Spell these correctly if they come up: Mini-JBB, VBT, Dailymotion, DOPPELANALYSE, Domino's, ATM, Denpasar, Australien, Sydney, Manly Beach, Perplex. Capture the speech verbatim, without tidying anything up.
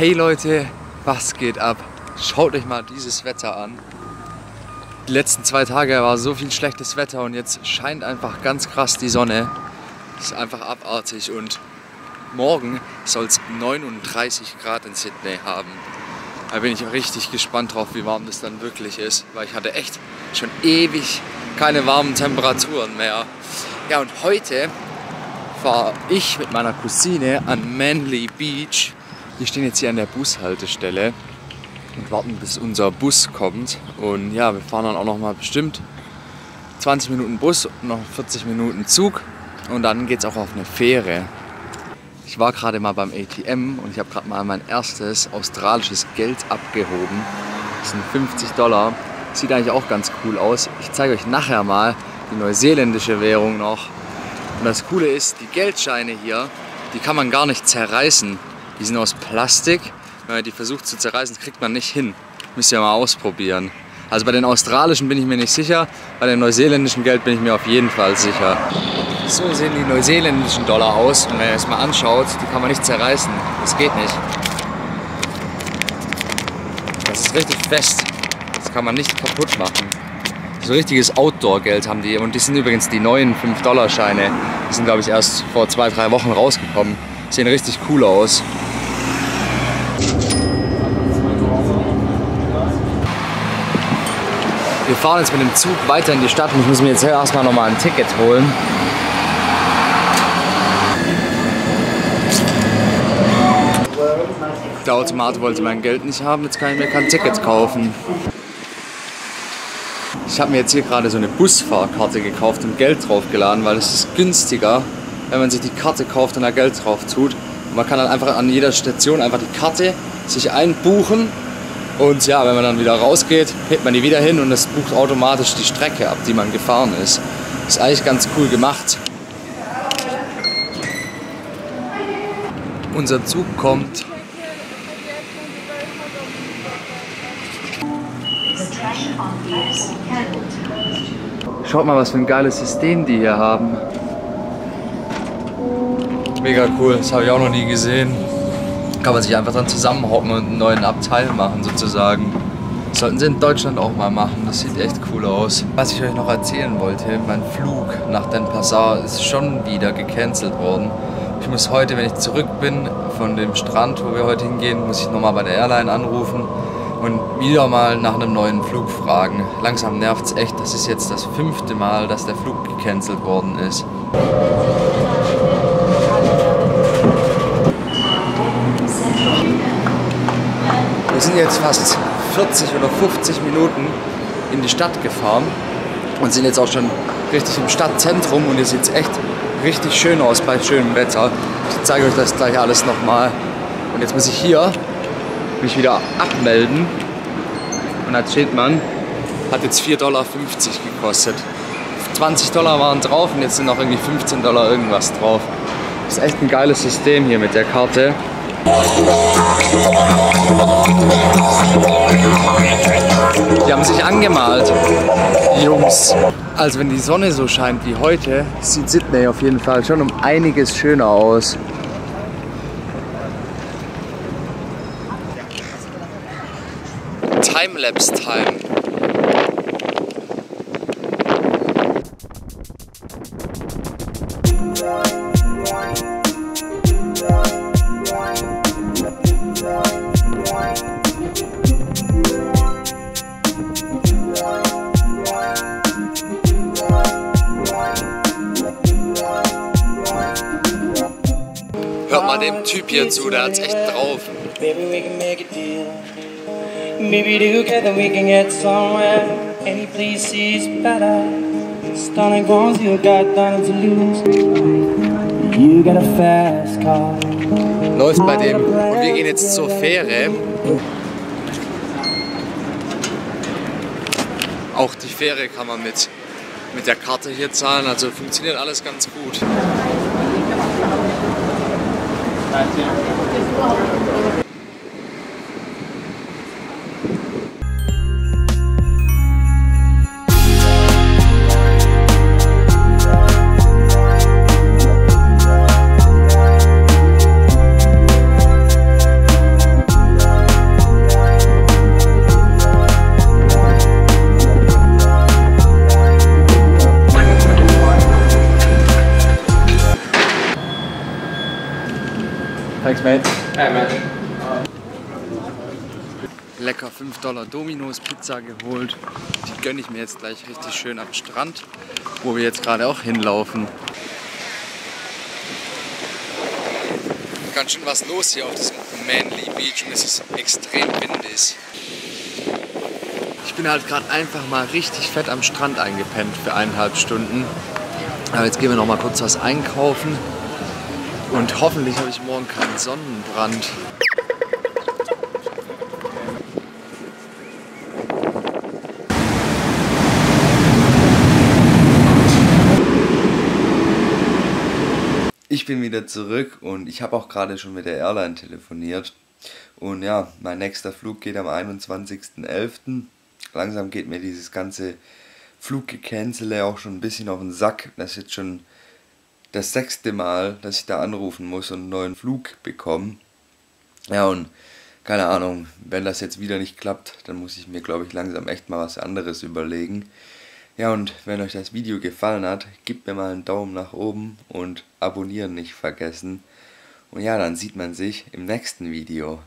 Hey Leute, was geht ab? Schaut euch mal dieses Wetter an. Die letzten zwei Tage war so viel schlechtes Wetter und jetzt scheint einfach ganz krass die Sonne. Ist einfach abartig und morgen soll es neununddreißig Grad in Sydney haben. Da bin ich richtig gespannt drauf, wie warm das dann wirklich ist, weil ich hatte echt schon ewig keine warmen Temperaturen mehr. Ja, und heute fahre ich mit meiner Cousine an Manly Beach. Wir stehen jetzt hier an der Bushaltestelle und warten, bis unser Bus kommt. Und ja, wir fahren dann auch noch mal bestimmt zwanzig Minuten Bus und noch vierzig Minuten Zug. Und dann geht es auch auf eine Fähre. Ich war gerade mal beim A T M und ich habe gerade mal mein erstes australisches Geld abgehoben. Das sind fünfzig Dollar. Sieht eigentlich auch ganz cool aus. Ich zeige euch nachher mal die neuseeländische Währung noch. Und das Coole ist, die Geldscheine hier, die kann man gar nicht zerreißen. Die sind aus Plastik. Wenn man die versucht zu zerreißen, kriegt man nicht hin. Müsst ihr mal ausprobieren. Also bei den australischen bin ich mir nicht sicher. Bei dem neuseeländischen Geld bin ich mir auf jeden Fall sicher. So sehen die neuseeländischen Dollar aus. Und wenn ihr es mal anschaut, die kann man nicht zerreißen. Das geht nicht. Das ist richtig fest. Das kann man nicht kaputt machen. So richtiges Outdoor-Geld haben die. Und die sind übrigens die neuen fünf-Dollar-Scheine. Die sind, glaube ich, erst vor zwei, drei Wochen rausgekommen. Sehen richtig cool aus. Wir fahren jetzt mit dem Zug weiter in die Stadt und ich muss mir jetzt erstmal nochmal ein Ticket holen. Der Automat wollte mein Geld nicht haben, jetzt kann ich mir kein Ticket kaufen. Ich habe mir jetzt hier gerade so eine Busfahrkarte gekauft und Geld draufgeladen, weil es ist günstiger, wenn man sich die Karte kauft und da Geld drauf tut. Und man kann dann einfach an jeder Station einfach die Karte sich einbuchen und ja, wenn man dann wieder rausgeht, hebt man die wieder hin und das bucht automatisch die Strecke ab, die man gefahren ist. Ist eigentlich ganz cool gemacht. Unser Zug kommt. Schaut mal, was für ein geiles System die hier haben. Mega cool, das habe ich auch noch nie gesehen. Kann man sich einfach dann zusammenhocken und einen neuen Abteil machen sozusagen. Das sollten sie in Deutschland auch mal machen, das sieht echt cool aus. Was ich euch noch erzählen wollte, mein Flug nach Denpasar ist schon wieder gecancelt worden. Ich muss heute, wenn ich zurück bin von dem Strand, wo wir heute hingehen, muss ich nochmal bei der Airline anrufen. Und wieder mal nach einem neuen Flug fragen. Langsam nervt es echt, das ist jetzt das fünfte Mal, dass der Flug gecancelt worden ist. Wir sind jetzt fast vierzig oder fünfzig Minuten in die Stadt gefahren und sind jetzt auch schon richtig im Stadtzentrum und es sieht echt richtig schön aus bei schönem Wetter. Ich zeige euch das gleich alles nochmal. Und jetzt muss ich hier mich wieder abmelden und da steht man, hat jetzt vier Dollar fünfzig gekostet. zwanzig Dollar waren drauf und jetzt sind noch irgendwie fünfzehn Dollar irgendwas drauf. Das ist echt ein geiles System hier mit der Karte. Die haben sich angemalt, die Jungs. Also wenn die Sonne so scheint wie heute, sieht Sydney auf jeden Fall schon um einiges schöner aus. Timelapse-Time. Hört mal dem Typ hier zu, der hat's echt drauf. Maybe together we can get somewhere. Any place is better. Stunning bones, you got nothing to lose. You got a fast car. Läuft bei dem. Und wir gehen jetzt zur Fähre. Auch die Fähre kann man mit, mit der Karte hier zahlen. Also funktioniert alles ganz gut. lecker fünf Dollar Domino's Pizza geholt. Die gönne ich mir jetzt gleich richtig schön am Strand, wo wir jetzt gerade auch hinlaufen. Ganz schön was los hier auf diesem Manly Beach und es ist extrem windig. Ich bin halt gerade einfach mal richtig fett am Strand eingepennt für eineinhalb Stunden. Aber jetzt gehen wir noch mal kurz was einkaufen und hoffentlich habe ich morgen keinen Sonnenbrand. Ich bin wieder zurück und ich habe auch gerade schon mit der Airline telefoniert. Und ja, mein nächster Flug geht am einundzwanzigsten elften Langsam geht mir dieses ganze Fluggecancele auch schon ein bisschen auf den Sack. Das ist jetzt schon das sechste Mal, dass ich da anrufen muss und einen neuen Flug bekomme. Ja, und keine Ahnung, wenn das jetzt wieder nicht klappt, dann muss ich mir, glaube ich, langsam echt mal was anderes überlegen. Ja, und wenn euch das Video gefallen hat, gebt mir mal einen Daumen nach oben und abonnieren nicht vergessen. Und ja, dann sieht man sich im nächsten Video.